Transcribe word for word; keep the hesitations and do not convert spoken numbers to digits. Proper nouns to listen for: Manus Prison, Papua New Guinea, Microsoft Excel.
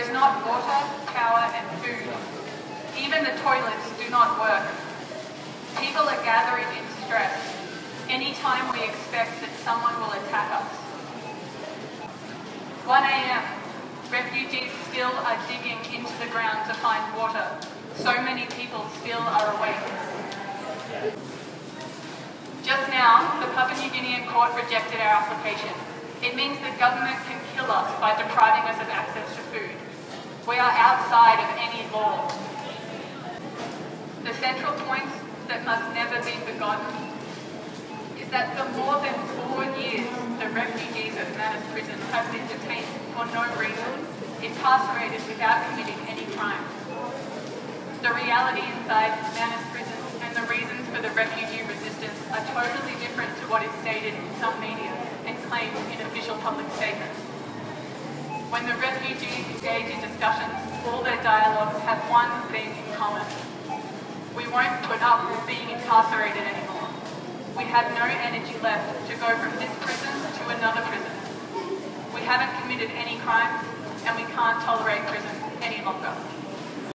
is not water, power and food. Even the toilets do not work. People are gathering in stress. Anytime we expect that someone will attack us. one a m Refugees still are digging into the ground to find water. So many people still are awake. Just now, the Papua New Guinean court rejected our application. It means the government can kill us by depriving us of access to food. We are outside of any law. The central point that must never be forgotten is that for more than four years, the refugees of Manus Prison have been detained for no reason, incarcerated without committing any crime. The reality inside Manus Prison and the reasons for the refugee resistance are totally different to what is stated in some media and claimed in official public statements. When the refugees engage in discussions, all their dialogues have one thing in common. We won't put up with being incarcerated anymore. We have no energy left to go from this prison to another prison. We haven't committed any crimes and we can't tolerate prison any longer.